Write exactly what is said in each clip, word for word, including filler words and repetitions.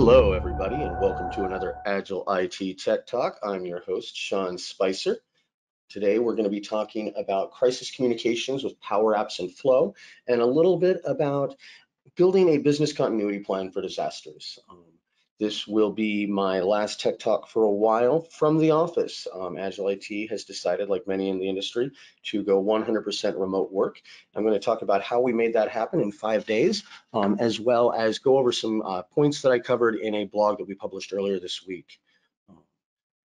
Hello, everybody, and welcome to another Agile I T Tech Talk. I'm your host, Sean Spicer. Today, we're going to be talking about crisis communications with Power Apps and Flow, and a little bit about building a business continuity plan for disasters. Um, this will be my last Tech Talk for a while from the office. Um, Agile I T has decided, like many in the industry, to go one hundred percent remote work. I'm going to talk about how we made that happen in five days, um, as well as go over some uh, points that I covered in a blog that we published earlier this week.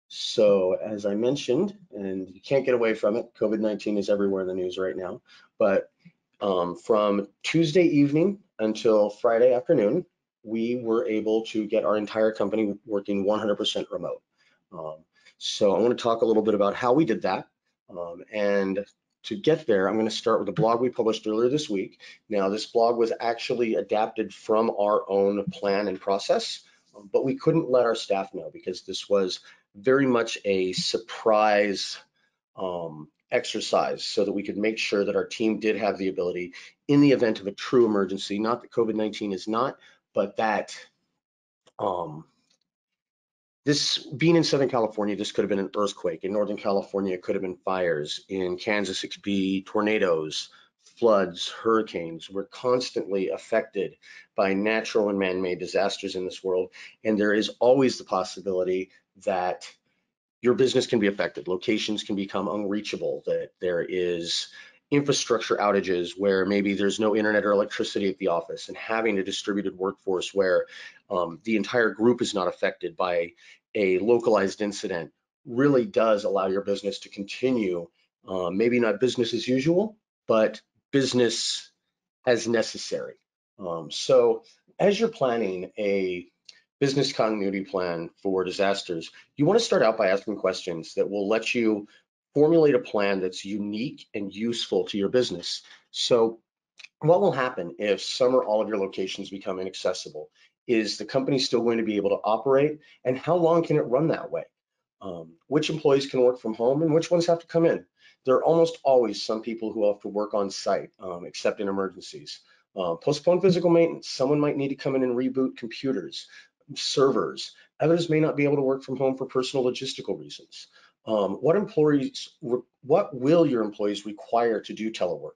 So as I mentioned, and you can't get away from it, COVID nineteen is everywhere in the news right now, but um, from Tuesday evening until Friday afternoon, we were able to get our entire company working one hundred percent remote. Um, so I want to talk a little bit about how we did that. Um, and to get there, I'm going to start with a blog we published earlier this week. Now, this blog was actually adapted from our own plan and process, but we couldn't let our staff know because this was very much a surprise um, exercise so that we could make sure that our team did have the ability in the event of a true emergency, not that COVID nineteen is not, but that um, this, being in Southern California, this could have been an earthquake. In Northern California, it could have been fires. In Kansas, it could be tornadoes, floods, hurricanes. We're constantly affected by natural and man-made disasters in this world. And there is always the possibility that your business can be affected, locations can become unreachable, that there is infrastructure outages where maybe there's no internet or electricity at the office, and having a distributed workforce where um, the entire group is not affected by a localized incident really does allow your business to continue, uh, maybe not business as usual, but business as necessary. Um, so as you're planning a business continuity plan for disasters, you want to start out by asking questions that will let you formulate a plan that's unique and useful to your business. So what will happen if some or all of your locations become inaccessible? Is the company still going to be able to operate? And how long can it run that way? Um, which employees can work from home and which ones have to come in? There are almost always some people who have to work on site, um, except in emergencies. Uh, postpone physical maintenance. Someone might need to come in and reboot computers, servers. Others may not be able to work from home for personal logistical reasons. Um, what employees, what will your employees require to do telework?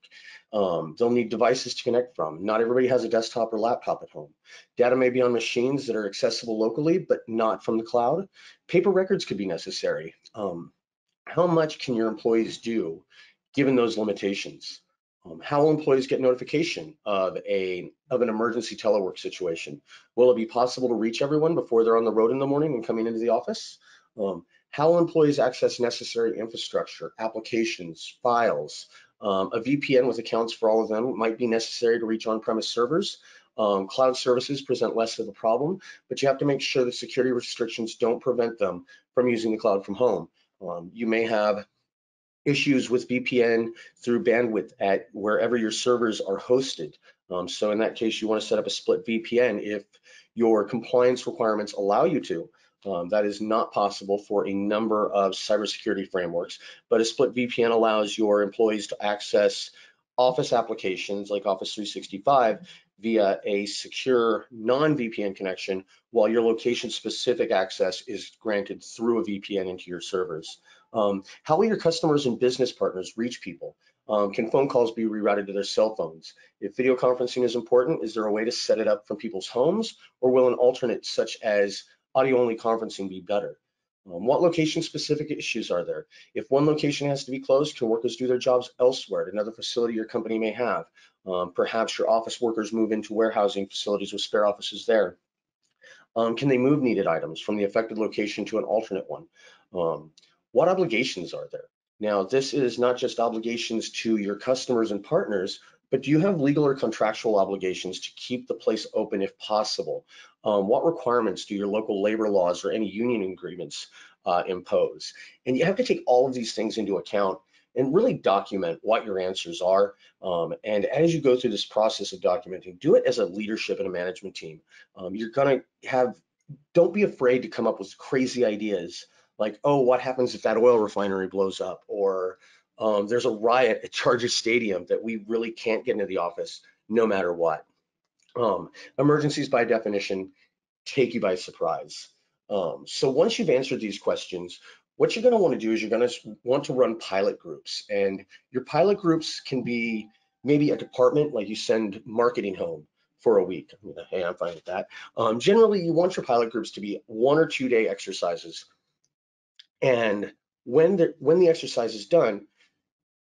Um, they'll need devices to connect from. Not everybody has a desktop or laptop at home. Data may be on machines that are accessible locally, but not from the cloud. Paper records could be necessary. Um, how much can your employees do given those limitations? Um, how will employees get notification of a of an emergency telework situation? Will it be possible to reach everyone before they're on the road in the morning and coming into the office? Um, How will employees access necessary infrastructure, applications, files? Um, a V P N with accounts for all of them might be necessary to reach on-premise servers. Um, cloud services present less of a problem, but you have to make sure that security restrictions don't prevent them from using the cloud from home. Um, you may have issues with V P N through bandwidth at wherever your servers are hosted. Um, so in that case, you want to set up a split V P N if your compliance requirements allow you to. Um, that is not possible for a number of cybersecurity frameworks, but a split V P N allows your employees to access Office applications like Office three sixty-five via a secure non-V P N connection, while your location-specific access is granted through a V P N into your servers. Um, how will your customers and business partners reach people? Um, can phone calls be rerouted to their cell phones? If video conferencing is important, is there a way to set it up from people's homes, or will an alternate such as audio-only conferencing be better? Um, what location-specific issues are there? If one location has to be closed, can workers do their jobs elsewhere at another facility your company may have? Um, perhaps your office workers move into warehousing facilities with spare offices there. Um, can they move needed items from the affected location to an alternate one? Um, what obligations are there? Now, this is not just obligations to your customers and partners, but do you have legal or contractual obligations to keep the place open if possible? Um, what requirements do your local labor laws or any union agreements uh, impose? And you have to take all of these things into account and really document what your answers are. Um, and as you go through this process of documenting, do it as a leadership and a management team. Um, you're gonna have, don't be afraid to come up with crazy ideas like, oh, what happens if that oil refinery blows up? Or Um, there's a riot at Chargers Stadium that we really can't get into the office no matter what. Um, emergencies by definition take you by surprise. Um, so once you've answered these questions, what you're going to want to do is you're going to want to run pilot groups. And your pilot groups can be maybe a department, like you send marketing home for a week. Hey, I'm fine with that. Um, generally, you want your pilot groups to be one or two day exercises. And when the, when the exercise is done,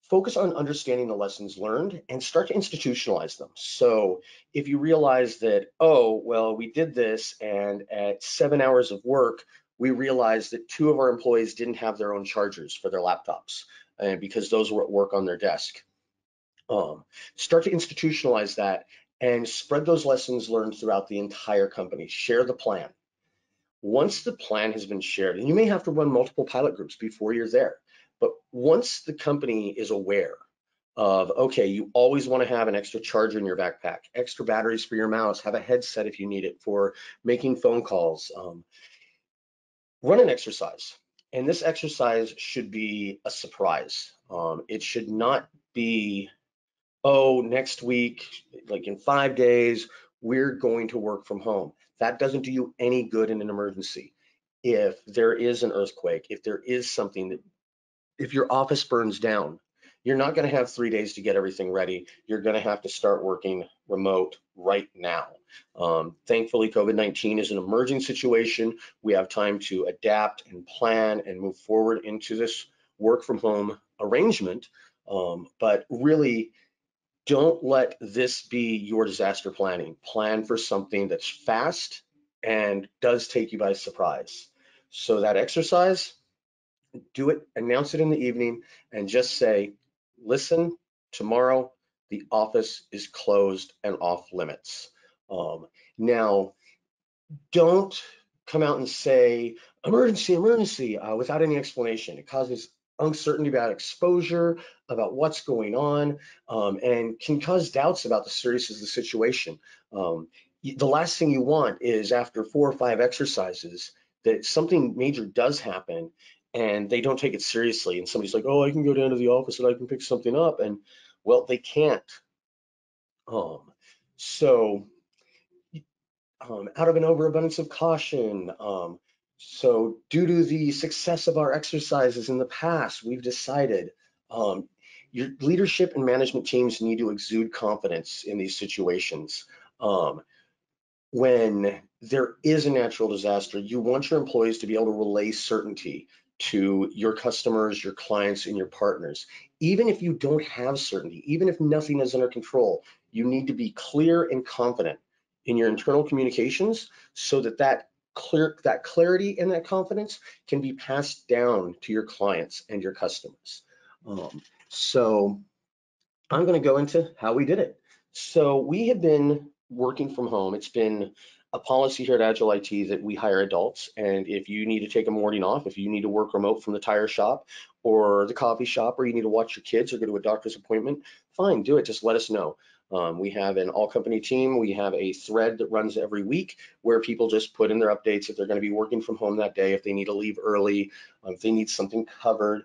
focus on understanding the lessons learned and start to institutionalize them. So if you realize that, oh, well, we did this and at seven hours of work, we realized that two of our employees didn't have their own chargers for their laptops and because those were at work on their desk. Um, start to institutionalize that and spread those lessons learned throughout the entire company. Share the plan. Once the plan has been shared, and you may have to run multiple pilot groups before you're there, but once the company is aware of, okay, you always want to have an extra charger in your backpack, extra batteries for your mouse, have a headset if you need it for making phone calls, um, run an exercise. And this exercise should be a surprise. Um, it should not be, oh, next week, like in five days, we're going to work from home. That doesn't do you any good in an emergency. If there is an earthquake, if there is something that, if your office burns down, you're not going to have three days to get everything ready. You're going to have to start working remote right now. Um, thankfully, COVID nineteen is an emerging situation. We have time to adapt and plan and move forward into this work from home arrangement. Um, but really, don't let this be your disaster planning. Plan for something that's fast and does take you by surprise. So that exercise, do it, announce it in the evening, and just say, listen, tomorrow the office is closed and off limits. Um, now, don't come out and say, emergency, emergency, uh, without any explanation. It causes uncertainty about exposure, about what's going on, um, and can cause doubts about the seriousness of the situation. Um, the last thing you want is after four or five exercises that something major does happen and they don't take it seriously. And somebody's like, oh, I can go down to the office and I can pick something up. And well, they can't. Um, so um, out of an overabundance of caution, um, so due to the success of our exercises in the past, we've decided um, your leadership and management teams need to exude confidence in these situations. Um, when there is a natural disaster, you want your employees to be able to relay certainty to your customers, your clients, and your partners. Even if you don't have certainty, even if nothing is under control, you need to be clear and confident in your internal communications so that that Clear, that clarity and that confidence can be passed down to your clients and your customers. Um, so I'm going to go into how we did it. So we have been working from home. It's been a policy here at Agile I T that we hire adults. And if you need to take a morning off, if you need to work remote from the tire shop or the coffee shop, or you need to watch your kids or go to a doctor's appointment, fine, do it. Just let us know. Um, we have an all-company team. We have a thread that runs every week where people just put in their updates if they're going to be working from home that day, if they need to leave early, um, if they need something covered.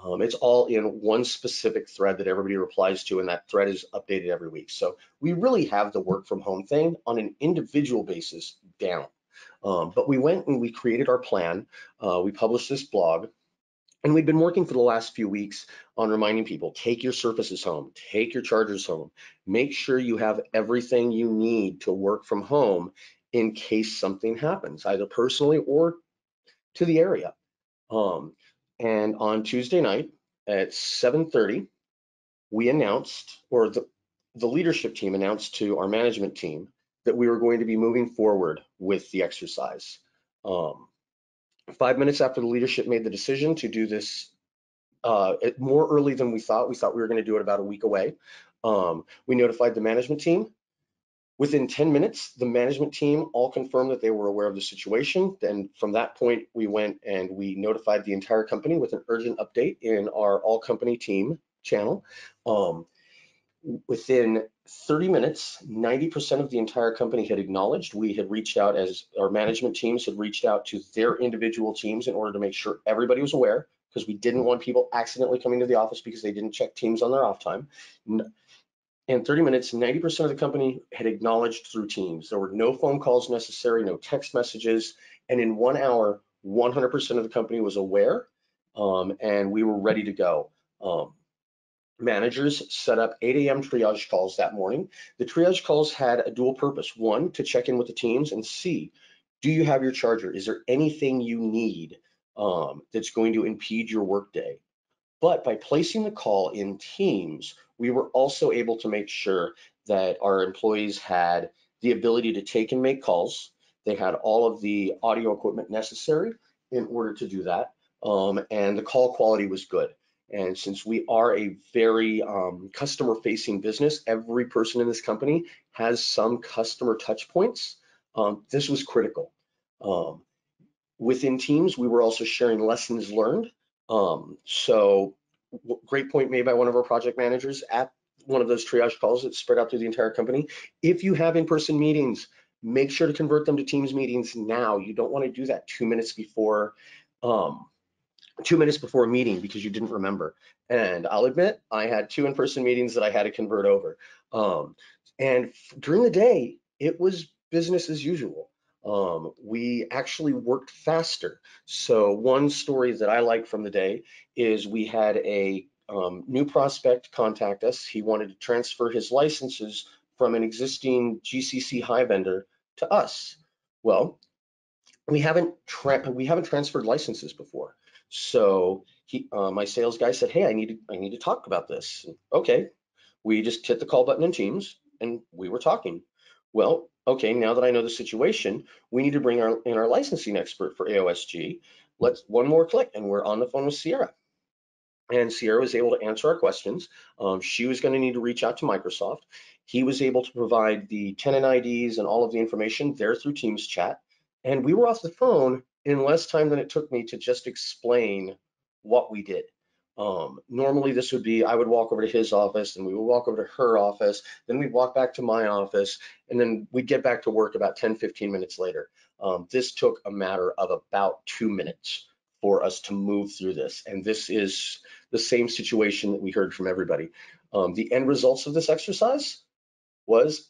Um, it's all in one specific thread that everybody replies to, and that thread is updated every week. So we really have the work from home thing on an individual basis down. Um, but we went and we created our plan. Uh, we published this blog. And we've been working for the last few weeks on reminding people, take your surfaces home, take your chargers home, make sure you have everything you need to work from home in case something happens, either personally or to the area. Um, and on Tuesday night at seven thirty, we announced, or the, the leadership team announced to our management team that we were going to be moving forward with the exercise. Um, Five minutes after the leadership made the decision to do this uh, more early than we thought, we thought we were going to do it about a week away. Um, we notified the management team. Within ten minutes, the management team all confirmed that they were aware of the situation. Then from that point, we went and we notified the entire company with an urgent update in our all company team channel. Um, within thirty minutes, ninety percent of the entire company had acknowledged. We had reached out, as our management teams had reached out to their individual teams in order to make sure everybody was aware, because we didn't want people accidentally coming to the office because they didn't check Teams on their off time. In thirty minutes, ninety percent of the company had acknowledged through Teams. There were no phone calls necessary, no text messages. And in one hour, one hundred percent of the company was aware, um, and we were ready to go. Um, managers set up eight A M triage calls that morning. The triage calls had a dual purpose. One, to check in with the teams and see, do you have your charger? Is there anything you need um, that's going to impede your workday? But by placing the call in Teams, we were also able to make sure that our employees had the ability to take and make calls. They had all of the audio equipment necessary in order to do that. Um, and the call quality was good. And since we are a very um, customer-facing business, every person in this company has some customer touch points. Um, this was critical. Um, within Teams, we were also sharing lessons learned. Um, so great point made by one of our project managers at one of those triage calls that spread out through the entire company. If you have in-person meetings, make sure to convert them to Teams meetings now. You don't want to do that two minutes before um, two minutes before a meeting because you didn't remember. And I'll admit, I had two in-person meetings that I had to convert over. Um, and during the day, it was business as usual. Um, we actually worked faster. So one story that I like from the day is we had a um, new prospect contact us. He wanted to transfer his licenses from an existing G C C high vendor to us. Well, we haven't tra we haven't transferred licenses before. So he, uh, my sales guy said, "Hey, I need to, I need to talk about this." Okay, we just hit the call button in Teams, and we were talking. Well, okay, now that I know the situation, we need to bring our, in our licensing expert for A O S G. Let's one more click, and we're on the phone with Sierra. And Sierra was able to answer our questions. Um, she was going to need to reach out to Microsoft. He was able to provide the tenant I Ds and all of the information there through Teams chat. And we were off the phone in less time than it took me to just explain what we did. Um, normally this would be, I would walk over to his office, and we would walk over to her office, then we'd walk back to my office, and then we'd get back to work about ten, fifteen minutes later. Um, this took a matter of about two minutes for us to move through this. And this is the same situation that we heard from everybody. Um, the end results of this exercise was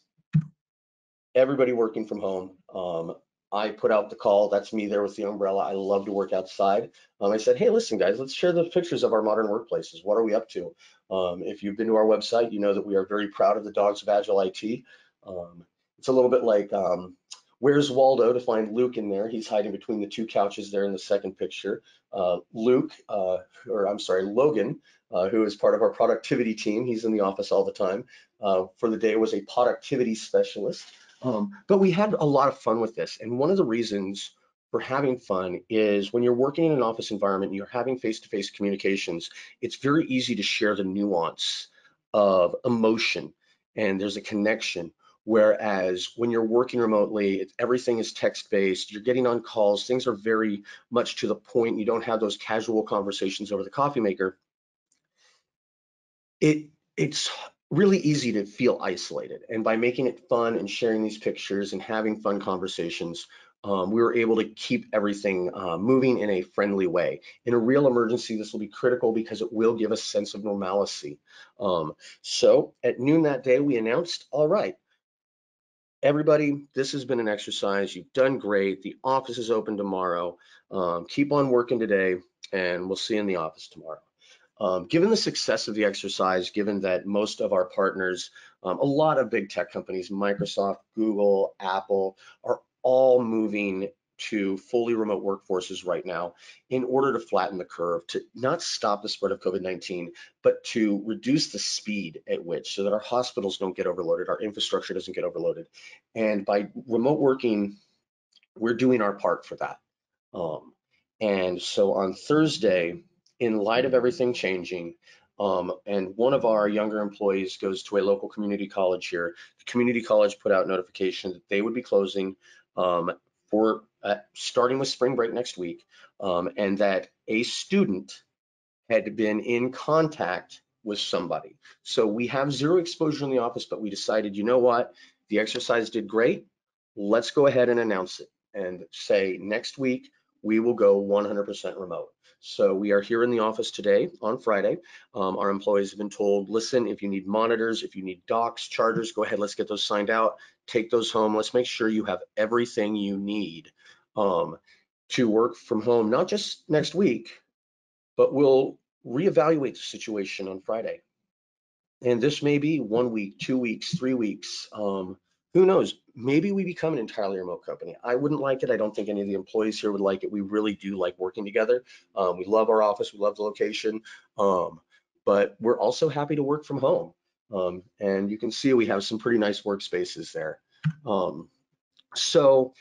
everybody working from home. Um, I put out the call. That's me there with the umbrella. I love to work outside. Um, I said, "Hey, listen, guys, let's share the pictures of our modern workplaces. What are we up to?" Um, if you've been to our website, you know that we are very proud of the dogs of Agile I T. Um, it's a little bit like um, Where's Waldo to find Luke in there. He's hiding between the two couches there in the second picture. Uh, Luke, uh, or I'm sorry, Logan, uh, who is part of our productivity team. He's in the office all the time. Uh, for the day was a productivity specialist. Um, but we had a lot of fun with this. And one of the reasons for having fun is when you're working in an office environment and you're having face-to-face communications, it's very easy to share the nuance of emotion, and there's a connection. Whereas when you're working remotely, it's, everything is text-based, you're getting on calls, things are very much to the point, you don't have those casual conversations over the coffee maker. It, it's really easy to feel isolated. And by making it fun and sharing these pictures and having fun conversations, um, we were able to keep everything uh, moving in a friendly way. In a real emergency, this will be critical because it will give a sense of normalcy. Um, so at noon that day, we announced, all right, everybody, this has been an exercise. You've done great. The office is open tomorrow. Um, keep on working today, and we'll see you in the office tomorrow. Um, given the success of the exercise, given that most of our partners, um, a lot of big tech companies, Microsoft, Google, Apple, are all moving to fully remote workforces right now in order to flatten the curve, to not stop the spread of COVID nineteen, but to reduce the speed at which, so that our hospitals don't get overloaded, our infrastructure doesn't get overloaded. And by remote working, we're doing our part for that. Um, and so on Thursday, in light of everything changing, um, and one of our younger employees goes to a local community college here, the community college put out notification that they would be closing um, for Uh, starting with spring break next week, um, and that a student had been in contact with somebody. So we have zero exposure in the office, but we decided, you know what, the exercise did great. Let's go ahead and announce it and say next week we will go one hundred percent remote. So we are here in the office today on Friday. Um, our employees have been told, listen, if you need monitors, if you need docs, chargers, go ahead, let's get those signed out, take those home. Let's make sure you have everything you need um, to work from home, not just next week, but we'll reevaluate the situation on Friday. And this may be one week, two weeks, three weeks. Um, who knows? Maybe we become an entirely remote company. I wouldn't like it. I don't think any of the employees here would like it. We really do like working together. Um, we love our office. We love the location. Um, but we're also happy to work from home. Um, and you can see we have some pretty nice workspaces there. Um, so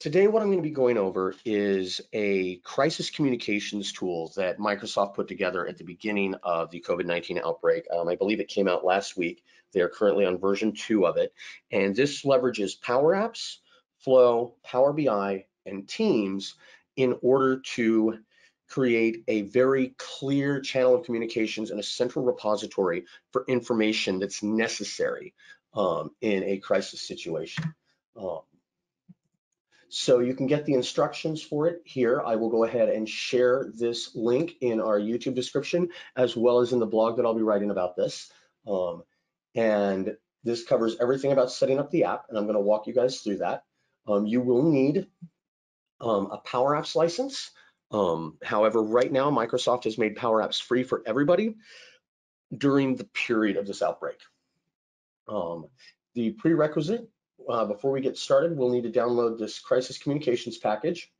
today what I'm going to be going over is a crisis communications tool that Microsoft put together at the beginning of the COVID nineteen outbreak. Um, I believe it came out last week. They are currently on version two of it. And this leverages Power Apps, Flow, Power B I, and Teams in order to create a very clear channel of communications and a central repository for information that's necessary um, in a crisis situation. Um, So you can get the instructions for it here. I will go ahead and share this link in our YouTube description, as well as in the blog that I'll be writing about this. Um, and this covers everything about setting up the app, and I'm gonna walk you guys through that. Um, you will need um, a Power Apps license. Um, however, right now, Microsoft has made Power Apps free for everybody during the period of this outbreak. Um, the prerequisite Uh, before we get started, we'll need to download this crisis communications package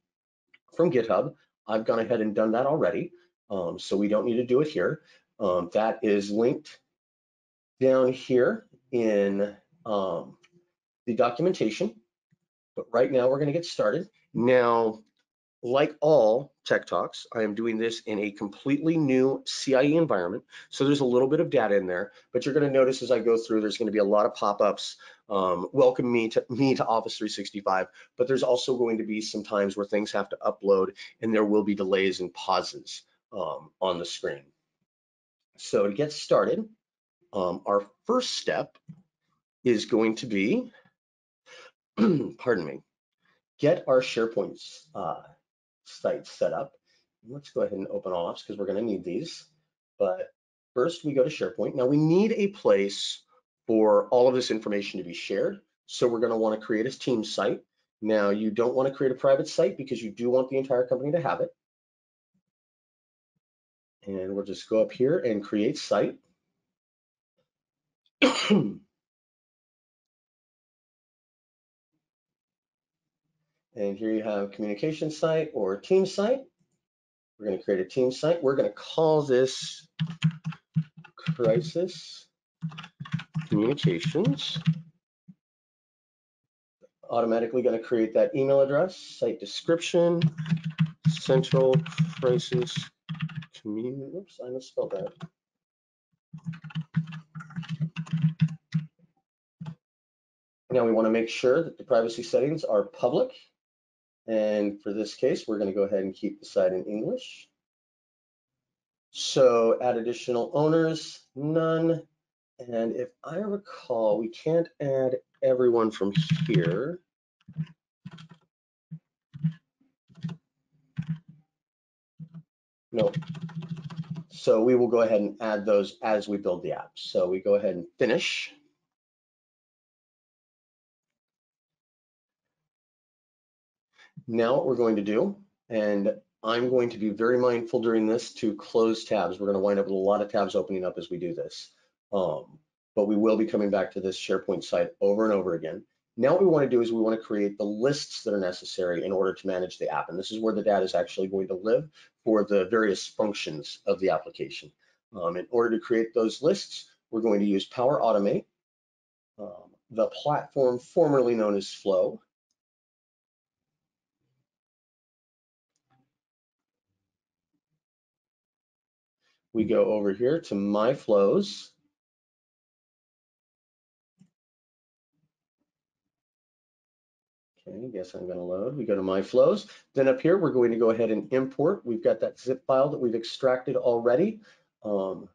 from GitHub. I've gone ahead and done that already, um, so we don't need to do it here. Um, that is linked down here in um, the documentation, but right now we're going to get started. Now, like all Tech Talks, I am doing this in a completely new C I E environment. So there's a little bit of data in there, but you're going to notice as I go through, there's going to be a lot of pop-ups. Um, welcome me to, me to Office three sixty-five, but there's also going to be some times where things have to upload and there will be delays and pauses um, on the screen. So to get started, um, our first step is going to be, pardon me, get our SharePoint uh, site set up. Let's go ahead and open all apps because we're going to need these. But first we go to SharePoint. Now we need a place for all of this information to be shared. So we're going to want to create a team site. Now you don't want to create a private site because you do want the entire company to have it. And we'll just go up here and create site. And here you have communication site or team site. We're going to create a team site. We're going to call this Crisis Communications. Automatically going to create that email address, site description, central crisis community. Oops, I misspelled that. Now we want to make sure that the privacy settings are public. And for this case, we're going to go ahead and keep the site in English. So add additional owners, none. And if I recall, we can't add everyone from here. No. So we will go ahead and add those as we build the app. So we go ahead and finish. Now what we're going to do, and I'm going to be very mindful during this to close tabs. We're going to wind up with a lot of tabs opening up as we do this. Um, but we will be coming back to this SharePoint site over and over again. Now what we want to do is we want to create the lists that are necessary in order to manage the app. And this is where the data is actually going to live for the various functions of the application. Um, in order to create those lists, we're going to use Power Automate, um, the platform formerly known as Flow. We go over here to My Flows. Okay, I guess I'm gonna load. We go to My Flows. Then up here, we're going to go ahead and import. We've got that zip file that we've extracted already. Um,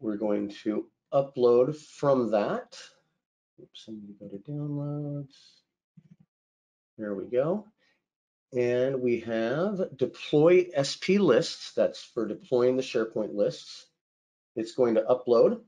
we're going to upload from that. Oops, I'm gonna go to downloads. There we go. And we have deploy S P lists. That's for deploying the SharePoint lists. It's going to upload.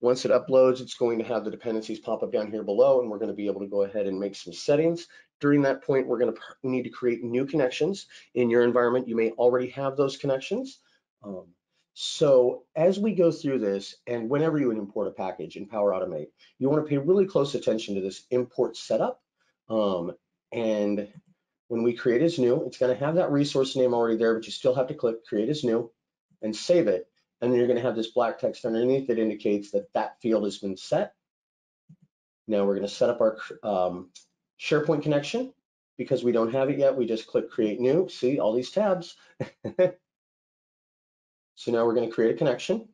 Once it uploads, it's going to have the dependencies pop up down here below, and we're going to be able to go ahead and make some settings. During that point, we're going to need to create new connections. In your environment, you may already have those connections. Um, so as we go through this, and whenever you import a package in Power Automate, you want to pay really close attention to this import setup. Um, and when we create as new, it's going to have that resource name already there, but you still have to click create as new and save it. And then you're going to have this black text underneath that indicates that that field has been set. Now we're going to set up our um, SharePoint connection. Because we don't have it yet, we just click create new. See all these tabs. So now we're going to create a connection.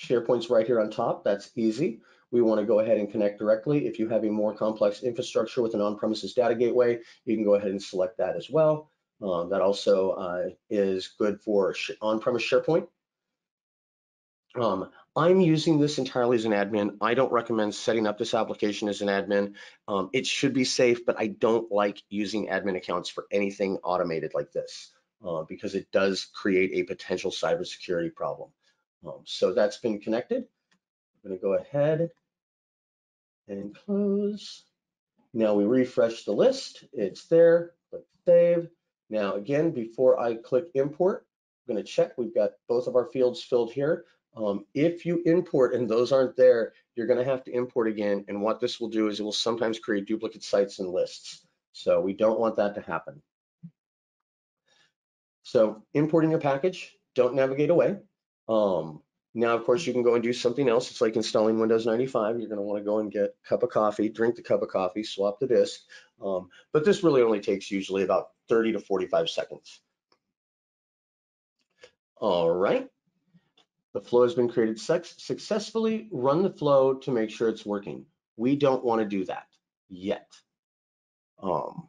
SharePoint's right here on top. That's easy. We want to go ahead and connect directly. If you have a more complex infrastructure with an on-premises data gateway, you can go ahead and select that as well. Uh, that also uh, is good for on-premise SharePoint. Um, I'm using this entirely as an admin. I don't recommend setting up this application as an admin. Um, it should be safe, but I don't like using admin accounts for anything automated like this uh, because it does create a potential cybersecurity problem. Um, so that's been connected. I'm going to go ahead and close. Now we refresh the list. It's there. Click save. Now again, before I click import, I'm going to check. We've got both of our fields filled here. Um, if you import and those aren't there, you're going to have to import again. And what this will do is it will sometimes create duplicate sites and lists. So we don't want that to happen. So importing your package, don't navigate away. Um, now, of course, you can go and do something else. It's like installing Windows ninety-five. You're going to want to go and get a cup of coffee, drink the cup of coffee, swap the disk. Um, but this really only takes usually about thirty to forty-five seconds. All right. The flow has been created successfully. Run the flow to make sure it's working. We don't want to do that yet. Um,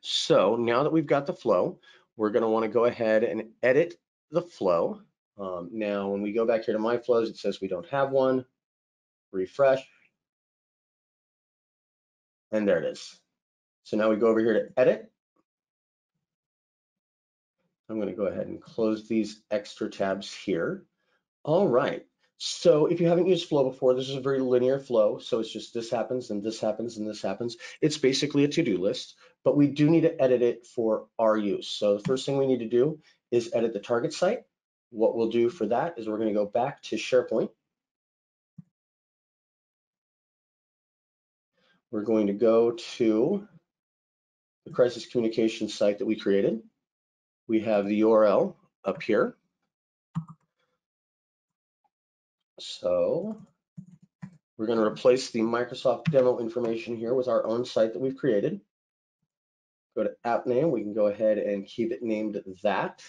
so now that we've got the flow, we're going to want to go ahead and edit the flow. Um, now, when we go back here to my flows, it says we don't have one. Refresh. And there it is. So now we go over here to edit. I'm going to go ahead and close these extra tabs here. All right. So if you haven't used Flow before, this is a very linear flow. So it's just this happens and this happens and this happens. It's basically a to-do list, but we do need to edit it for our use. So the first thing we need to do is edit the target site. What we'll do for that is we're going to go back to SharePoint. We're going to go to the crisis communication site that we created. We have the U R L up here. So we're going to replace the Microsoft demo information here with our own site that we've created. Go to app name. We can go ahead and keep it named that.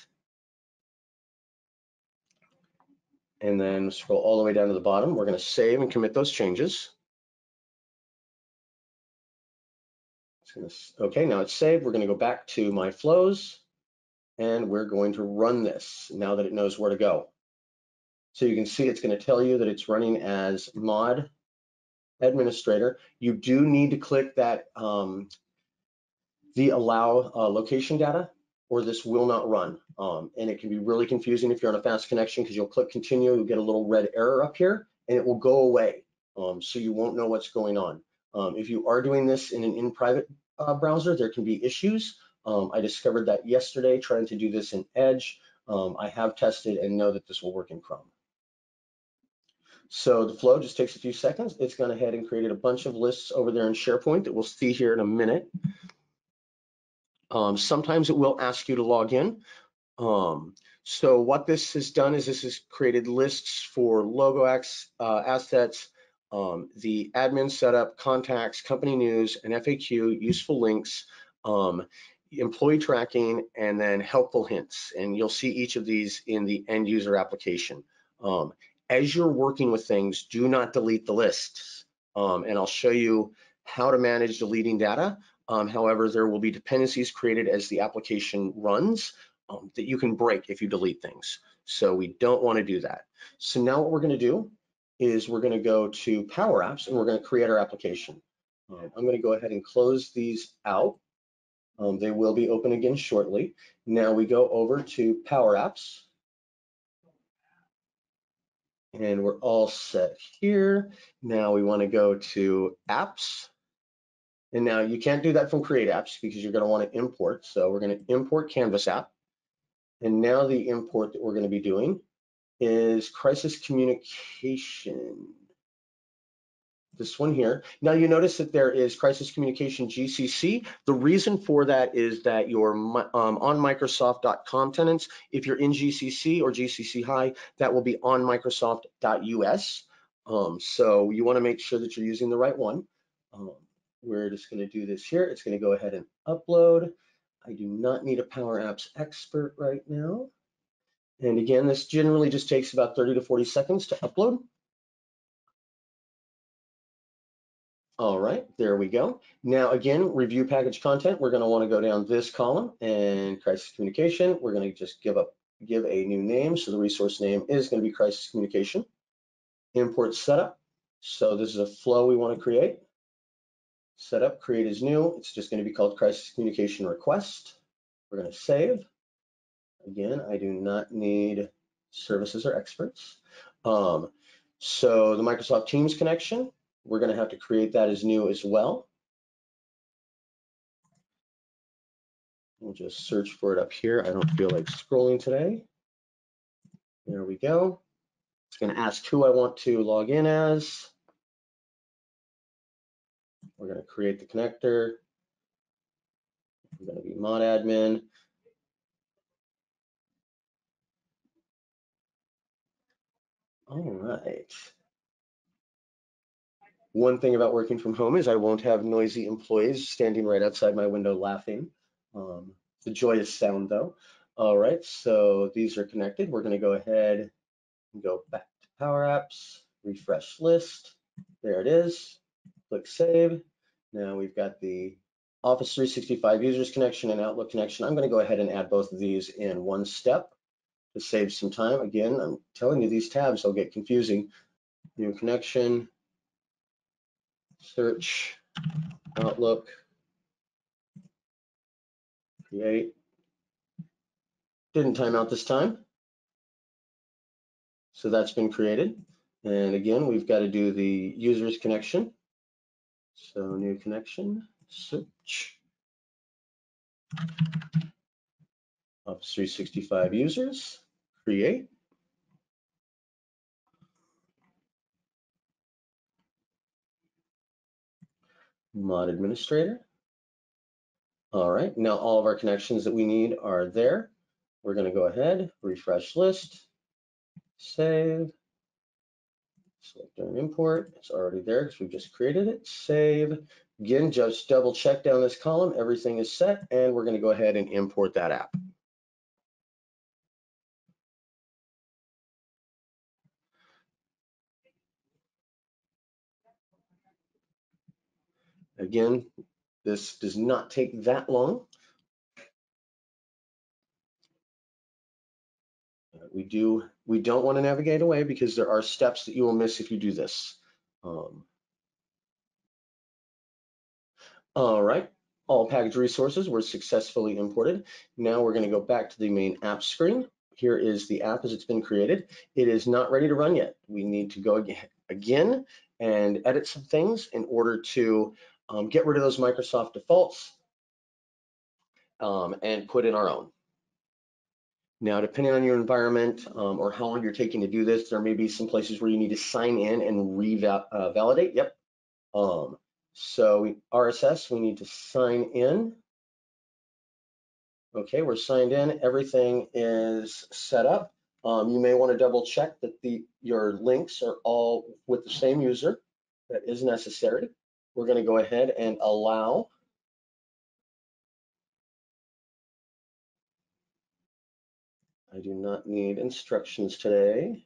And then scroll all the way down to the bottom. We're going to save and commit those changes. Okay, now it's saved. We're going to go back to my flows. And we're going to run this now that it knows where to go. So you can see it's going to tell you that it's running as mod administrator. You do need to click that um, the allow uh, location data, or this will not run. Um, and it can be really confusing if you're on a fast connection because you'll click continue, you'll get a little red error up here, and it will go away. Um, so you won't know what's going on. Um, if you are doing this in an in-private uh, browser, there can be issues. Um, I discovered that yesterday trying to do this in Edge. Um, I have tested and know that this will work in Chrome. So the flow just takes a few seconds. It's gone ahead and created a bunch of lists over there in SharePoint that we'll see here in a minute. Um, sometimes it will ask you to log in. Um, so what this has done is this has created lists for logo acts, uh, assets, um, the admin setup, contacts, company news, and F A Q, useful links. Um, employee tracking, and then helpful hints. And you'll see each of these in the end user application. Um, as you're working with things, do not delete the lists. Um, and I'll show you how to manage deleting data. Um, however, there will be dependencies created as the application runs um, that you can break if you delete things. So we don't want to do that. So now what we're going to do is we're going to go to Power Apps and we're going to create our application. Um, I'm going to go ahead and close these out. Um, they will be open again shortly. Now we go over to Power Apps. And we're all set here. Now we want to go to Apps. And now you can't do that from Create Apps because you're going to want to import. So we're going to import Canvas app. And now the import that we're going to be doing is crisis communication. This one here. Now you notice that there is crisis communication G C C. The reason for that is that you're um, on Microsoft dot com tenants. If you're in G C C or G C C High, that will be on Microsoft dot U S. Um, so you want to make sure that you're using the right one. Um, we're just going to do this here. It's going to go ahead and upload. I do not need a Power Apps expert right now. And again, this generally just takes about thirty to forty seconds to upload. All right, there we go. Now again, review package content. We're going to want to go down this column and crisis communication. We're going to just give up, give a new name. So the resource name is going to be crisis communication. Import setup. So this is a flow we want to create. Setup, create is new. It's just going to be called crisis communication request. We're going to save. Again, I do not need services or experts. Um, so the Microsoft Teams connection. We're going to have to create that as new as well. We'll just search for it up here. I don't feel like scrolling today. There we go. It's going to ask who I want to log in as. We're going to create the connector. I'm going to be mod admin. All right. One thing about working from home is I won't have noisy employees standing right outside my window laughing. Um, the joyous sound though. All right, so these are connected. We're gonna go ahead and go back to Power Apps, refresh list. There it is, click save. Now we've got the Office three sixty-five users connection and Outlook connection. I'm gonna go ahead and add both of these in one step to save some time. Again, I'm telling you these tabs will get confusing. New connection. Search, Outlook, create. Didn't time out this time. So that's been created. And again, we've got to do the user's connection. So new connection, search, Office three sixty-five users, create. Mod administrator. All right, now all of our connections that we need are there. We're going to go ahead, refresh list, save, select and import. It's already there because we've just created it. Save. Again, just double check down this column. Everything is set, and we're going to go ahead and import that app. Again, this does not take that long. We do, we don't want to navigate away because there are steps that you will miss if you do this. Um, all right, all package resources were successfully imported. Now we're going to go back to the main app screen. Here is the app as it's been created. It is not ready to run yet. We need to go again and edit some things in order to Um, get rid of those Microsoft defaults um, and put in our own. Now, depending on your environment um, or how long you're taking to do this, there may be some places where you need to sign in and re-validate. Uh, yep. Um, so we, R S S, we need to sign in. Okay, we're signed in. Everything is set up. Um, you may want to double check that the your links are all with the same user. That is necessary. We're going to go ahead and allow I do not need instructions today.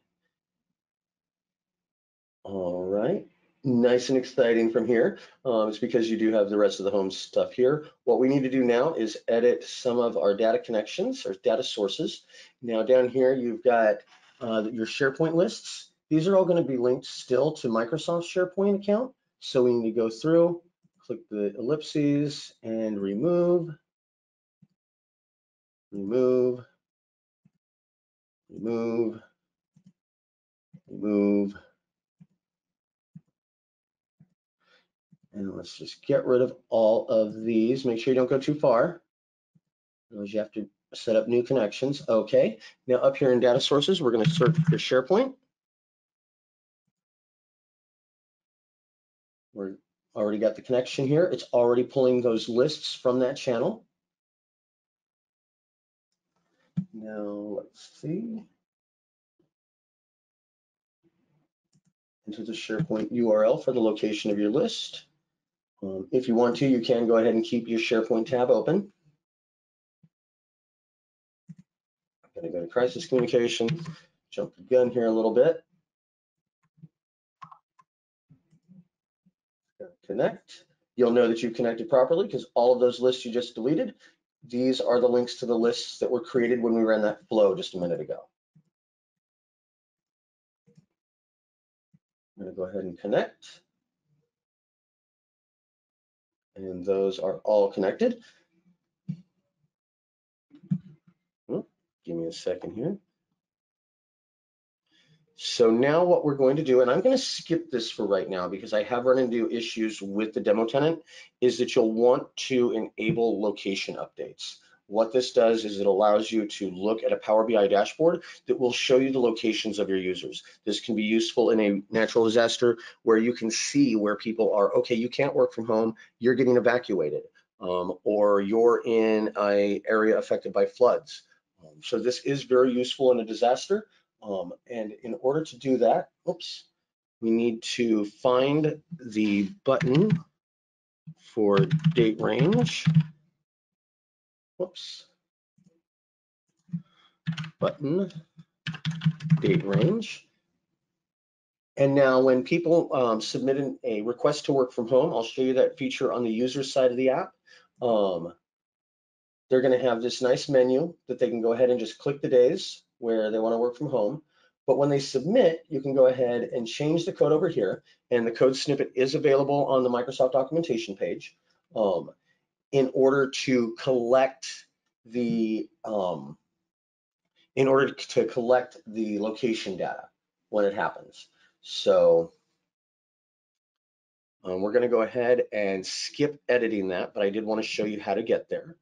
All right, nice and exciting from here. Um, it's because you do have the rest of the home stuff here. What we need to do now is edit some of our data connections or data sources. Now down here you've got uh, your SharePoint lists. These are all going to be linked still to Microsoft's SharePoint account. So we need to go through, click the ellipses and remove. remove, remove, remove. And let's just get rid of all of these. Make sure you don't go too far. Otherwise you have to set up new connections. Okay, now up here in data sources, we're gonna search for SharePoint. We've already got the connection here. It's already pulling those lists from that channel. Now let's see. Into the SharePoint U R L for the location of your list. Um, if you want to, you can go ahead and keep your SharePoint tab open. I'm going to go to crisis communication, jump the gun here a little bit. Connect. You'll know that you connected properly because all of those lists you just deleted, these are the links to the lists that were created when we ran that flow just a minute ago. I'm going to go ahead and connect. And those are all connected. Oh, give me a second here. So now what we're going to do, and I'm going to skip this for right now because I have run into issues with the demo tenant, is that you'll want to enable location updates. What this does is it allows you to look at a Power B I dashboard that will show you the locations of your users. This can be useful in a natural disaster where you can see where people are, okay, you can't work from home, you're getting evacuated, um, or you're in an area affected by floods. Um, so this is very useful in a disaster. Um, and in order to do that, oops, we need to find the button for date range. Whoops, button, date range. And now when people um, submit a request to work from home, I'll show you that feature on the user side of the app. Um, they're gonna have this nice menu that they can go ahead and just click the days where they wanna work from home. But when they submit, you can go ahead and change the code over here, and the code snippet is available on the Microsoft documentation page. Um, in order to collect the um, in order to collect the location data when it happens. So um, we're gonna go ahead and skip editing that, but I did wanna show you how to get there.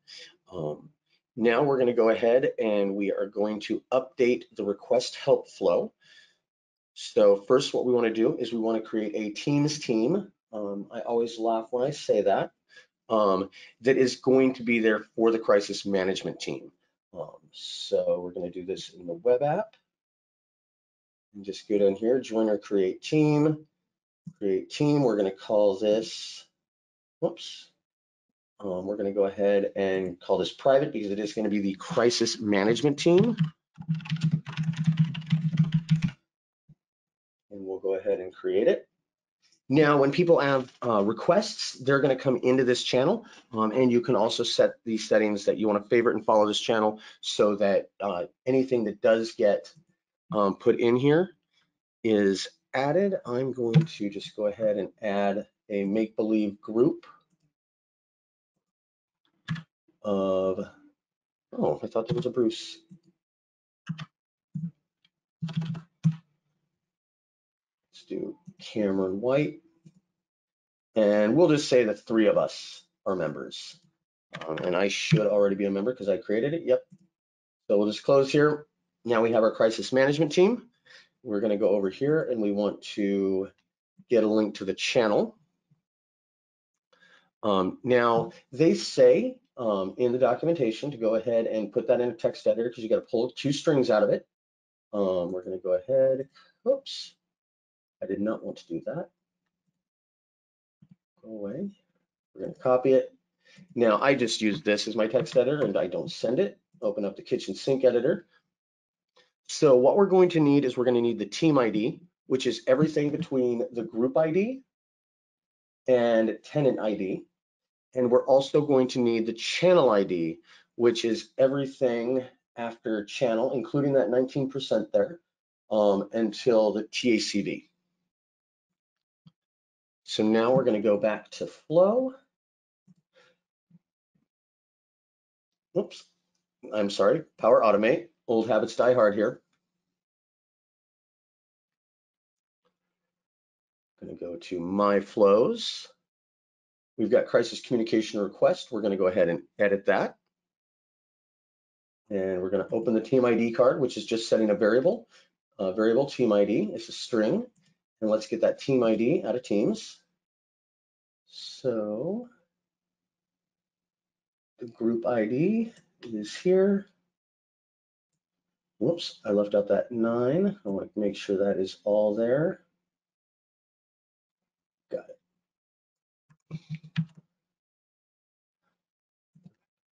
Um, now we're gonna go ahead and we are going to update the request help flow. So first what we wanna do is we wanna create a Teams team. Um, I always laugh when I say that. Um, that is going to be there for the crisis management team. Um, so we're going to do this in the web app. And just go down here, join or create team, create team. We're going to call this, whoops. Um, we're going to go ahead and call this private because it is going to be the crisis management team. And we'll go ahead and create it. Now, when people have uh, requests, they're going to come into this channel, um, and you can also set the settings that you want to favorite and follow this channel so that uh, anything that does get um, put in here is added. I'm going to just go ahead and add a make-believe group of, oh, I thought there was a Bruce. Let's do Cameron White, and we'll just say the three of us are members, um, and I should already be a member because I created it. Yep. So we'll just close here. Now we have our crisis management team. We're going to go over here and we want to get a link to the channel. Um, now they say um, in the documentation to go ahead and put that in a text editor because you got to pull two strings out of it. Um, we're going to go ahead. Oops. I did not want to do that. Go away. We're going to copy it. Now, I just use this as my text editor and I don't send it. Open up the kitchen sink editor. So what we're going to need is we're going to need the team I D, which is everything between the group I D and tenant I D. And we're also going to need the channel I D, which is everything after channel, including that nineteen percent there, um, until the T A C V. So now we're going to go back to Flow. Oops, I'm sorry, Power Automate. Old habits die hard here. I'm going to go to My Flows. We've got crisis communication request. We're going to go ahead and edit that. And we're going to open the team I D card, which is just setting a variable, uh, variable team I D. It's a string. And let's get that team I D out of Teams. So the group I D is here. Whoops, I left out that nine. I want to make sure that is all there. Got it.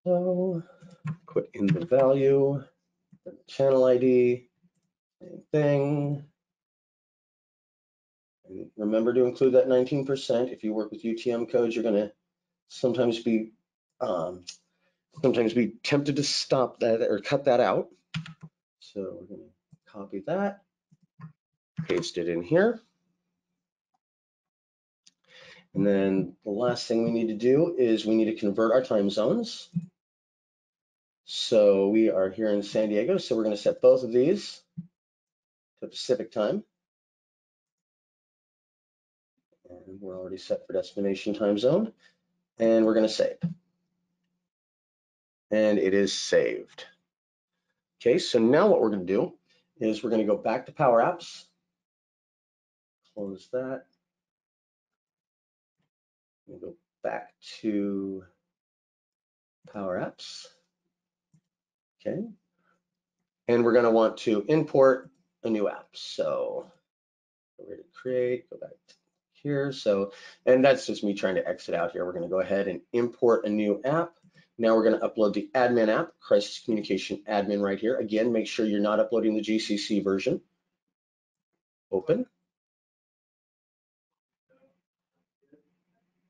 So put in the value, channel I D, same thing. And remember to include that nineteen percent. If you work with U T M codes, you're going to sometimes be um, sometimes be tempted to stop that or cut that out. So we're going to copy that, paste it in here. And then the last thing we need to do is we need to convert our time zones. So we are here in San Diego, so we're going to set both of these to Pacific time. And we're already set for destination time zone. And we're going to save. And it is saved. Okay, so now what we're going to do is we're going to go back to Power Apps, close that, we'll go back to Power Apps, okay, and we're going to want to import a new app. So we're going to create, go back here, so, and that's just me trying to exit out here. We're going to go ahead and import a new app. Now we're going to upload the admin app, crisis communication admin right here. Again, make sure you're not uploading the G C C version. Open.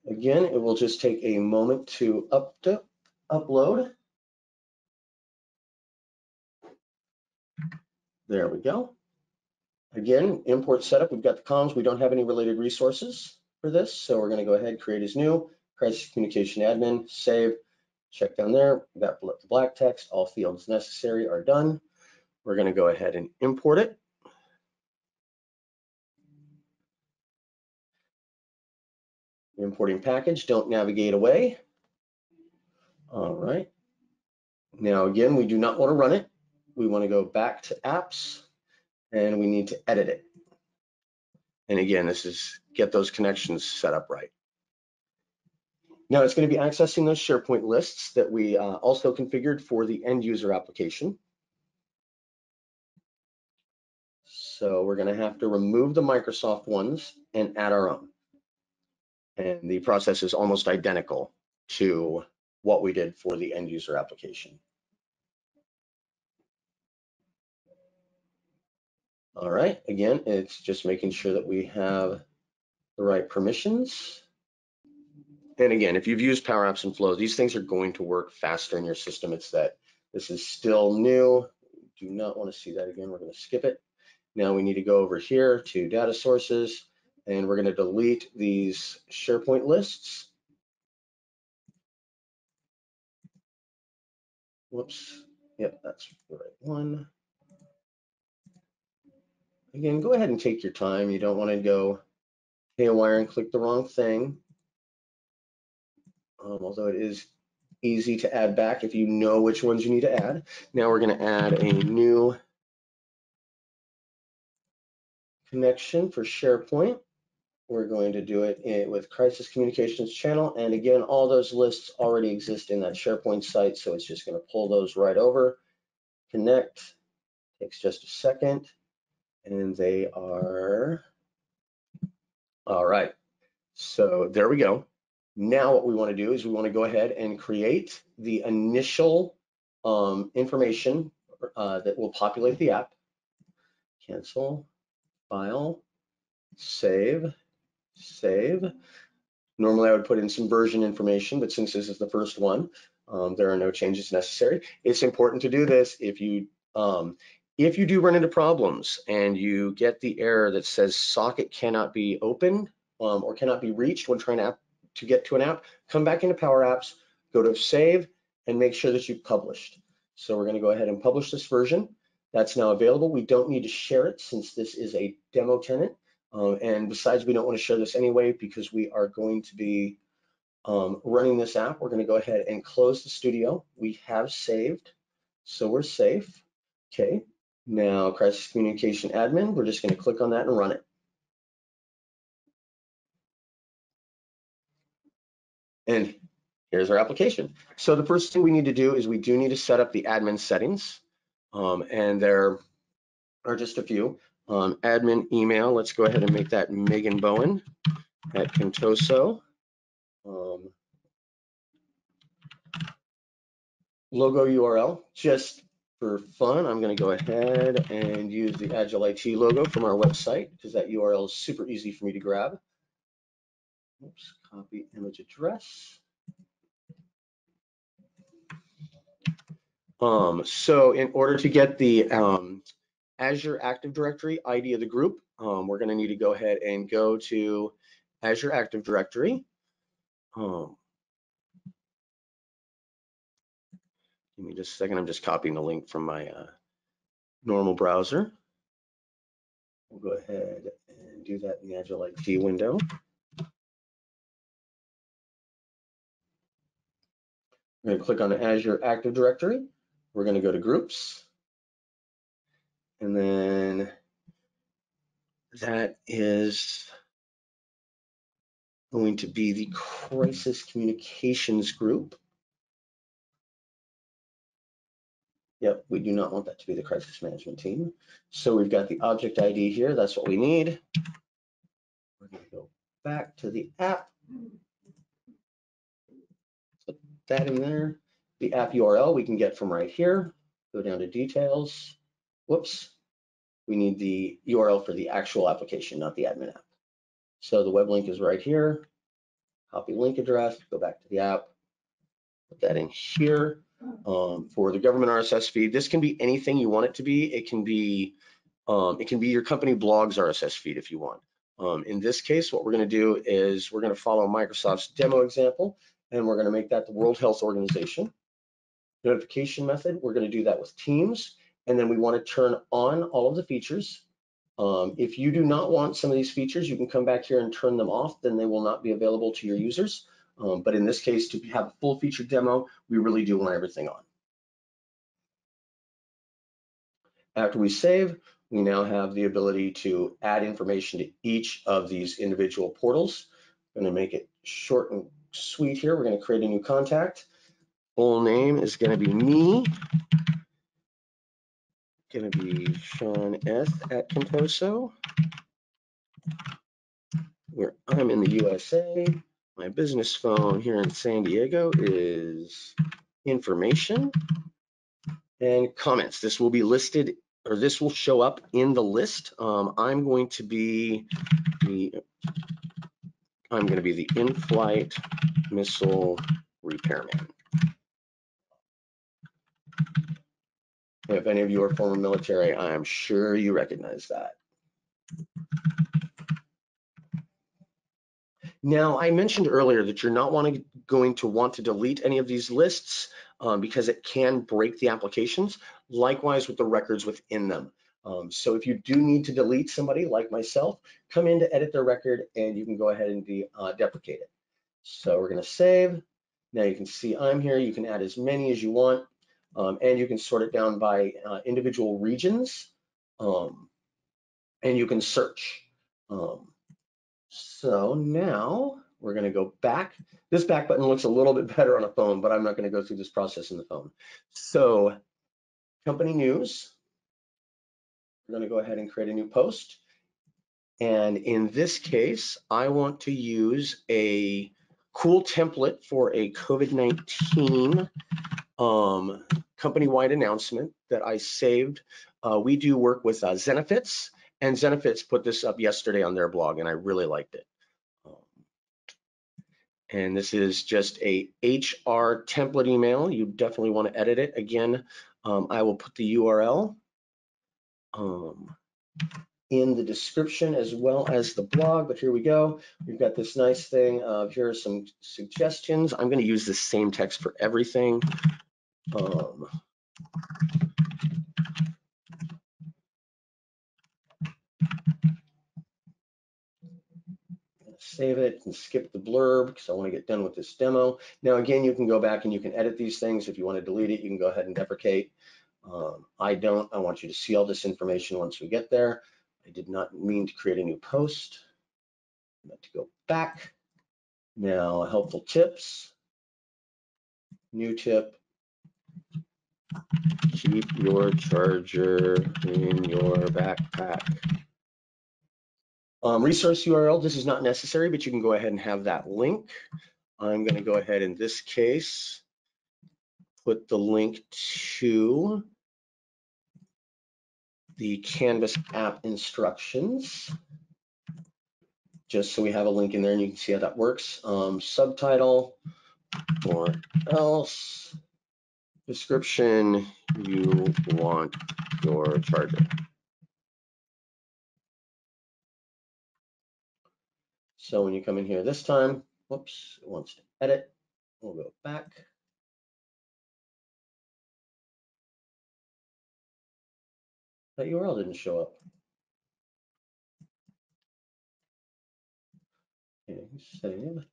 Again, it will just take a moment to up to upload. There we go. Again, import setup. We've got the columns. We don't have any related resources for this, so we're going to go ahead and create as new crisis communication admin, save. Check down there, we've got the black text, all fields necessary are done. We're going to go ahead and import it. Importing package, don't navigate away. All right. Now, again, we do not want to run it. We want to go back to apps and we need to edit it. And again, this is get those connections set up right. Now it's going to be accessing those SharePoint lists that we uh, also configured for the end user application. So we're going to have to remove the Microsoft ones and add our own. And the process is almost identical to what we did for the end user application. All right, again, it's just making sure that we have the right permissions. And again, if you've used Power Apps and Flow, these things are going to work faster in your system. It's that this is still new. Do not want to see that again. We're going to skip it. Now we need to go over here to data sources, and we're going to delete these SharePoint lists. Whoops. Yep, that's the right one. Again, go ahead and take your time. You don't want to go haywire and click the wrong thing. Um, although it is easy to add back if you know which ones you need to add. Now we're going to add a new connection for SharePoint. We're going to do it in, with Crisis Communications Channel. And again, all those lists already exist in that SharePoint site, so it's just going to pull those right over. Connect, takes just a second, and they are, all right. So there we go. Now what we want to do is we want to go ahead and create the initial um, information uh, that will populate the app. Cancel, file, save, save. Normally I would put in some version information, but since this is the first one, um, there are no changes necessary. It's important to do this if you, um, if you do run into problems and you get the error that says socket cannot be opened um, or cannot be reached when trying to app to get to an app, come back into Power Apps, go to Save, and make sure that you've published. So we're going to go ahead and publish this version. That's now available. We don't need to share it since this is a demo tenant. Um, and besides, we don't want to share this anyway because we are going to be um, running this app. We're going to go ahead and close the studio. We have saved, so we're safe. Okay, now Crisis Communication Admin, we're just going to click on that and run it. And here's our application. So the first thing we need to do is we do need to set up the admin settings. Um, and there are just a few. Um, admin email, let's go ahead and make that Megan Bowen at Contoso. Um, logo U R L, just for fun, I'm going to go ahead and use the Agile I T logo from our website because that U R L is super easy for me to grab. Oops, copy image address. Um, so in order to get the um, Azure Active Directory I D of the group, um, we're going to need to go ahead and go to Azure Active Directory. Um, give me just a second. I'm just copying the link from my uh, normal browser. We'll go ahead and do that in the Agile I T window. We're going to click on the Azure Active Directory. We're going to go to Groups. And then that is going to be the Crisis Communications Group. Yep, we do not want that to be the Crisis Management Team. So we've got the object I D here. That's what we need. We're going to go back to the app. Put that in there. The app U R L we can get from right here. Go down to Details. Whoops, we need the U R L for the actual application, not the admin app. So the web link is right here. Copy link address, go back to the app, put that in here. Um, for the government R S S feed, this can be anything you want it to be. It can be, um, it can be your company blog's R S S feed if you want. Um, in this case, what we're gonna do is we're gonna follow Microsoft's demo example, and we're gonna make that the World Health Organization. Notification method, we're gonna do that with Teams. And then we want to turn on all of the features. Um, if you do not want some of these features, you can come back here and turn them off, then they will not be available to your users. Um, but in this case, to have a full feature demo, we really do want everything on. After we save, we now have the ability to add information to each of these individual portals. I'm going to make it short and sweet here. We're going to create a new contact. Full name is going to be me. Going to be Sean S at Contoso, where I'm in the U S A. My business phone here in San Diego is information and comments. This will be listed, or this will show up in the list. Um, I'm going to be the I'm going to be the in-flight missile repairman. If any of you are former military, I am sure you recognize that. Now, I mentioned earlier that you're not wanting, going to want to delete any of these lists um, because it can break the applications. Likewise with the records within them. Um, so if you do need to delete somebody like myself, come in to edit their record and you can go ahead and de uh, deprecate it. So we're going to save. Now you can see I'm here. You can add as many as you want. Um, and you can sort it down by uh, individual regions, um, and you can search. Um, so now we're going to go back. This back button looks a little bit better on a phone, but I'm not going to go through this process in the phone. So company news, we're going to go ahead and create a new post. And in this case, I want to use a cool template for a COVID nineteen Um, company-wide announcement that I saved. Uh, we do work with uh, Zenefits, and Zenefits put this up yesterday on their blog, and I really liked it. Um, and this is just a H R template email. You definitely want to edit it. Again, um, I will put the U R L um, in the description as well as the blog, but here we go. We've got this nice thing of here are some suggestions. I'm going to use the same text for everything. Um, Save it and skip the blurb because I want to get done with this demo. Now, again, you can go back and you can edit these things. If you want to delete it, you can go ahead and deprecate. Um, I don't. I want you to see all this information once we get there. I did not mean to create a new post. I meant to go back. Now, helpful tips. New tip. Keep your charger in your backpack. Um, resource U R L, this is not necessary, but you can go ahead and have that link. I'm going to go ahead in this case, put the link to the Canvas app instructions, just so we have a link in there and you can see how that works. Um, subtitle or else description, you want your charger. So when you come in here this time, whoops, it wants to edit. We'll go back. That U R L didn't show up. Okay, save.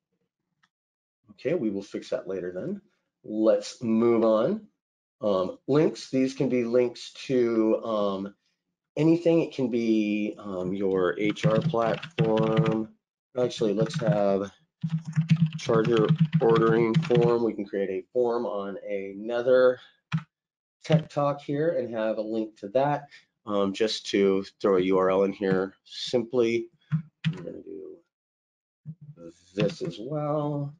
Okay, we will fix that later then. Let's move on. Um, links, these can be links to um, anything. It can be um, your H R platform. Actually, let's have charger ordering form. We can create a form on another Tech Talk here and have a link to that. Um, just to throw a U R L in here simply. I'm going to do this as well.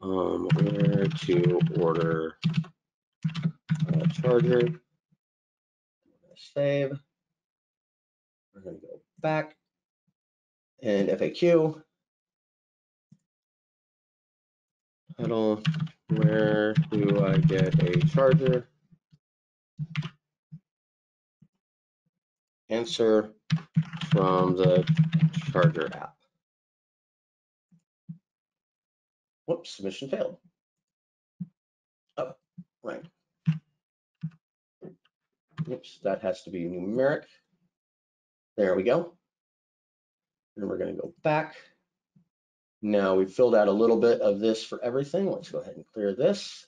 Um, where to order a charger. I'm going to save. We're going to go back and F A Q. Title, where do I get a charger? Answer, from the charger app. Whoops, submission failed. Oh, right. Oops, that has to be numeric. There we go. And we're going to go back. Now we've filled out a little bit of this for everything. Let's go ahead and clear this.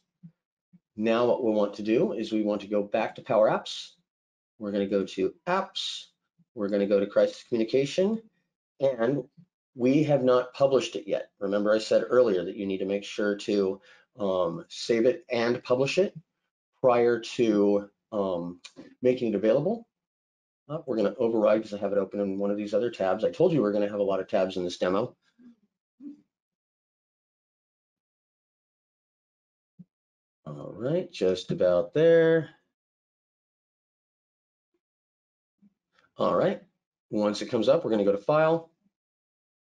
Now what we want to do is we want to go back to Power Apps. We're going to go to Apps. We're going to go to Crisis Communication. And we have not published it yet. Remember I said earlier that you need to make sure to um, save it and publish it prior to um, making it available. We're going to override because I have it open in one of these other tabs. I told you we're going to have a lot of tabs in this demo. All right, just about there. All right, once it comes up, we're going to go to File,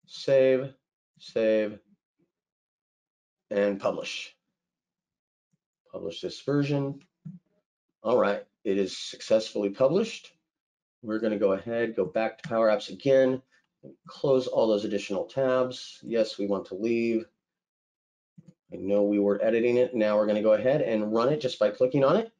Save, Save, and Publish. Publish this version. All right, it is successfully published. We're going to go ahead, go back to Power Apps again, and close all those additional tabs. Yes, we want to leave. I know we were editing it. Now we're going to go ahead and run it just by clicking on it.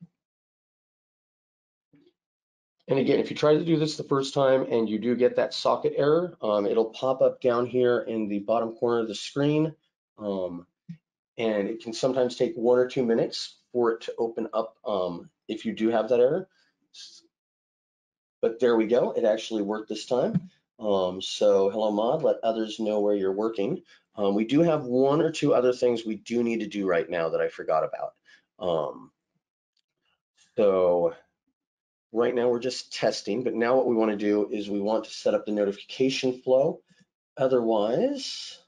And again, if you try to do this the first time and you do get that socket error, um, it'll pop up down here in the bottom corner of the screen. Um, and it can sometimes take one or two minutes for it to open up um, if you do have that error. But there we go, it actually worked this time. Um, so hello mod, let others know where you're working. Um, we do have one or two other things we do need to do right now that I forgot about. Um, so right now we're just testing, but now what we want to do is we want to set up the notification flow. Otherwise,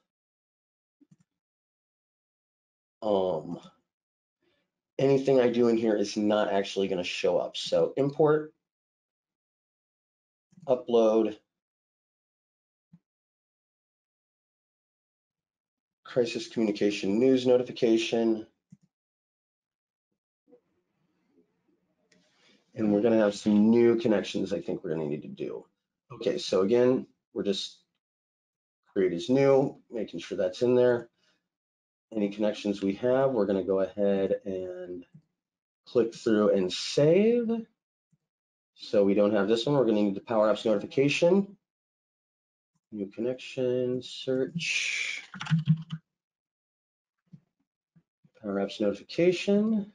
um, anything I do in here is not actually going to show up. So import, upload, crisis communication news notification, and we're going to have some new connections I think we're going to need to do. Okay, so again, we're just create is new, making sure that's in there. Any connections we have, we're going to go ahead and click through and save. So we don't have this one. We're going to need the Power Apps notification. new connection, search, Power Apps notification,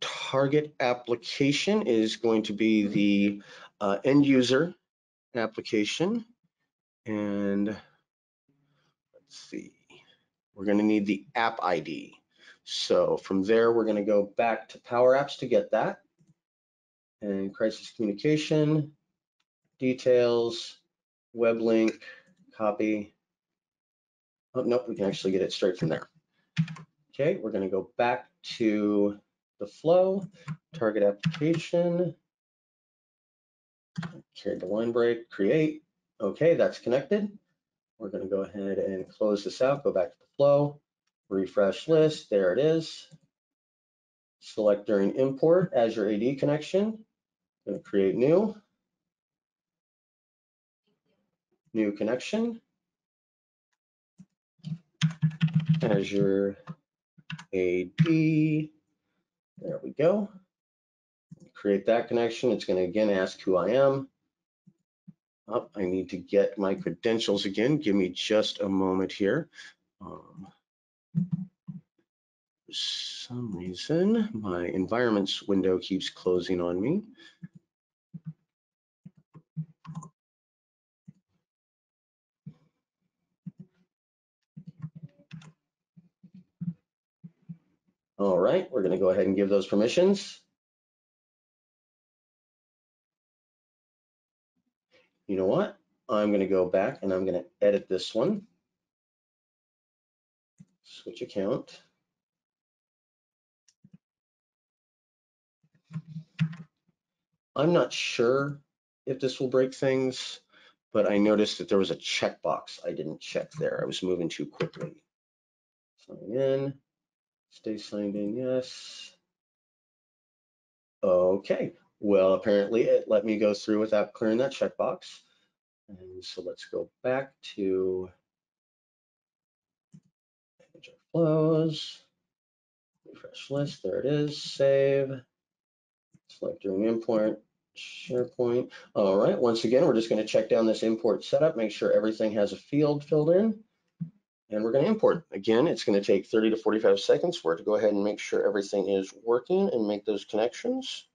target application is going to be the uh, end user application, and let's see, we're going to need the app I D. So from there, we're going to go back to Power Apps to get that. And crisis communication, details, web link, copy. Oh, nope, we can actually get it straight from there. Okay, we're going to go back to the flow, target application, carry the line break, create. Okay, that's connected. We're going to go ahead and close this out, go back to the flow, refresh list, there it is. Select during import, Azure A D connection, going to create new, new connection, Azure A D, there we go. Create that connection, it's going to again ask who I am. Oh, I need to get my credentials again, give me just a moment here. Um, For some reason, my environments window keeps closing on me. All right, we're going to go ahead and give those permissions. You know what? I'm going to go back and I'm going to edit this one. Switch account. I'm not sure if this will break things, but I noticed that there was a checkbox I didn't check there. I was moving too quickly. Sign in, stay signed in, yes. Okay, well, apparently it let me go through without clearing that checkbox. And so let's go back to manage our flows, refresh list, there it is, save. Select during import, SharePoint. All right, once again, we're just going to check down this import setup, make sure everything has a field filled in, and we're going to import. Again, it's going to take thirty to forty-five seconds. We're to go ahead and make sure everything is working and make those connections.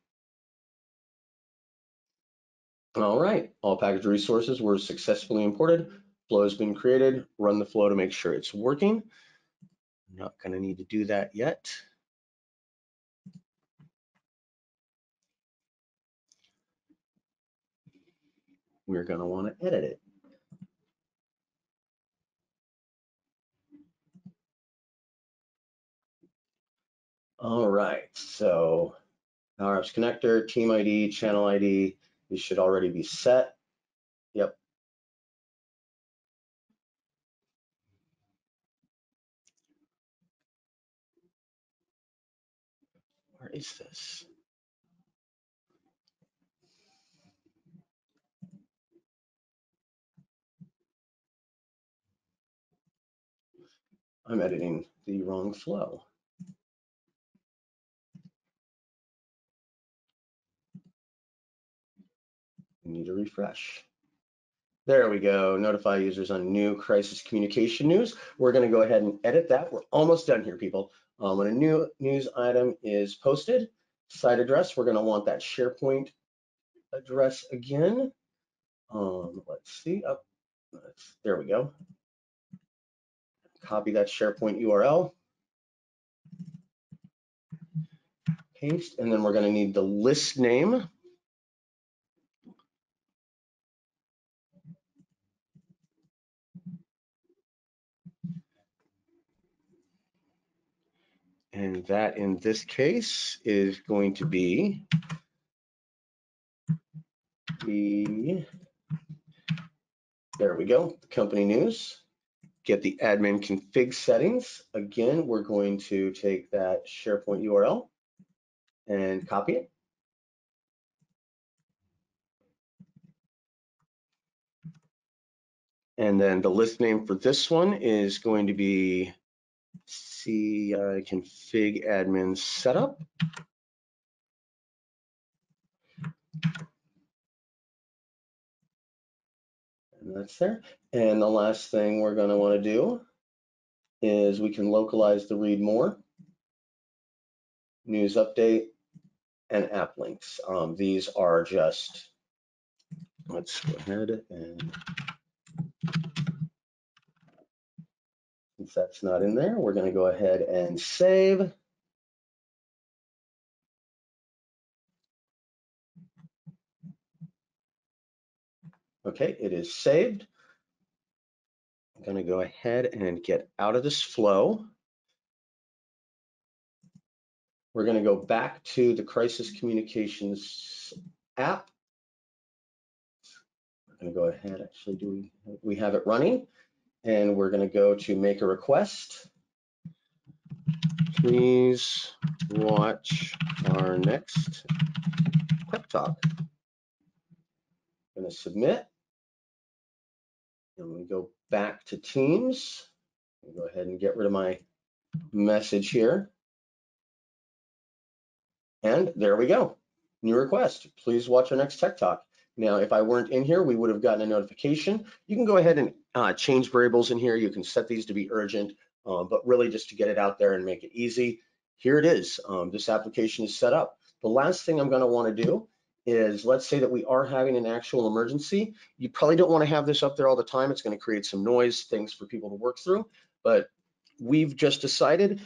All right, all package resources were successfully imported. Flow has been created. Run the flow to make sure it's working. I'm not going to need to do that yet. We're going to want to edit it. All right, so Power Apps connector, team I D, channel I D, these should already be set. Yep. Where is this? I'm editing the wrong flow. I need to refresh. There we go. Notify users on new crisis communication news. We're going to go ahead and edit that. We're almost done here, people. Um, when a new news item is posted, site address, we're going to want that SharePoint address again. Um, let's see. Oh, let's, there we go. Copy that SharePoint U R L, paste, and then we're going to need the list name. And that in this case is going to be the, there we go, the company news. Get the admin config settings. Again, we're going to take that SharePoint U R L and copy it. And then the list name for this one is going to be C I config admin setup. that's there. And the last thing we're going to want to do is we can localize the read more, news update, and app links. Um, these are just, let's go ahead and, since that's not in there, we're going to go ahead and save. Okay, it is saved. I'm going to go ahead and get out of this flow. We're going to go back to the Crisis Communications app. We're going to go ahead, actually, do we, we have it running, and we're going to go to make a request. Please watch our next pep talk. I'm going to submit, and we go back to Teams. I'll go ahead and get rid of my message here. And there we go. New request. Please watch our next Tech Talk. Now, if I weren't in here, we would have gotten a notification. You can go ahead and uh, change variables in here. You can set these to be urgent, um, but really just to get it out there and make it easy. Here it is. Um, this application is set up. The last thing I'm going to want to do is, let's say that we are having an actual emergency. You probably don't want to have this up there all the time. It's going to create some noise, things for people to work through. But we've just decided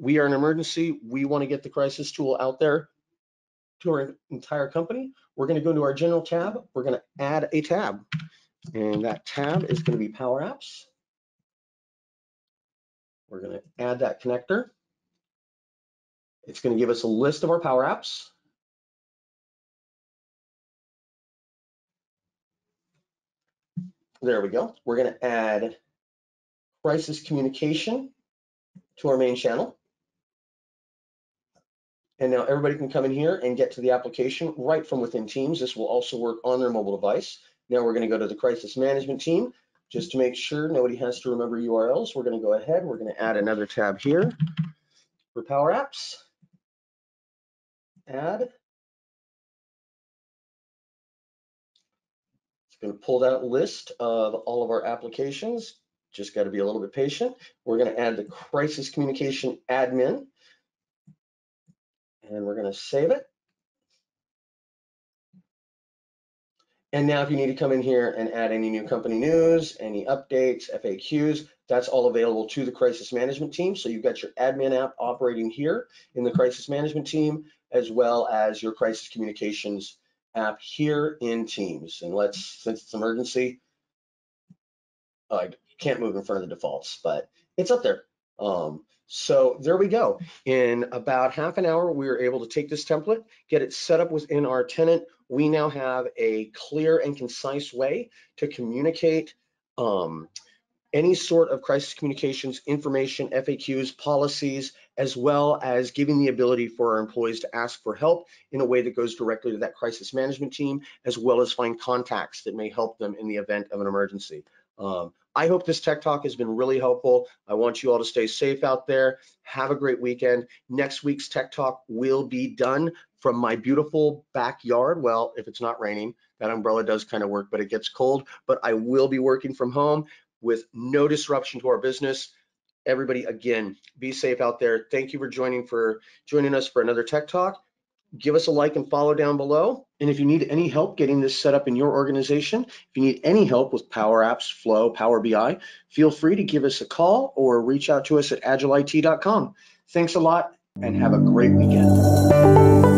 we are an emergency. We want to get the crisis tool out there to our entire company. We're going to go to our general tab. We're going to add a tab, and that tab is going to be Power Apps. We're going to add that connector. It's going to give us a list of our Power Apps. There we go. We're going to add Crisis Communication to our main channel. And now everybody can come in here and get to the application right from within Teams. This will also work on their mobile device. Now we're going to go to the crisis management team. Just to make sure nobody has to remember U R Ls, we're going to go ahead. We're going to add another tab here for Power Apps. Add. It's going to pull that list of all of our applications. Just got to be a little bit patient. We're going to add the Crisis Communication Admin. And we're going to save it. And now if you need to come in here and add any new company news, any updates, F A Qs, that's all available to the crisis management team. So you've got your admin app operating here in the crisis management team, as well as your crisis communications app here in Teams. And let's, since it's an emergency, I can't move in front of the defaults, but it's up there. Um, so there we go. In about half an hour, we were able to take this template, get it set up within our tenant. We now have a clear and concise way to communicate um, any sort of crisis communications information, F A Qs, policies, as well as giving the ability for our employees to ask for help in a way that goes directly to that crisis management team, as well as find contacts that may help them in the event of an emergency. Um, I hope this Tech Talk has been really helpful. I want you all to stay safe out there. Have a great weekend. Next week's Tech Talk will be done from my beautiful backyard. Well, if it's not raining, that umbrella does kind of work, but it gets cold. But I will be working from home with no disruption to our business. Everybody, again, be safe out there. Thank you for joining for joining us for another Tech Talk. Give us a like and follow down below. And if you need any help getting this set up in your organization, if you need any help with Power Apps, Flow, Power B I, feel free to give us a call or reach out to us at agile I T dot com. Thanks a lot and have a great weekend.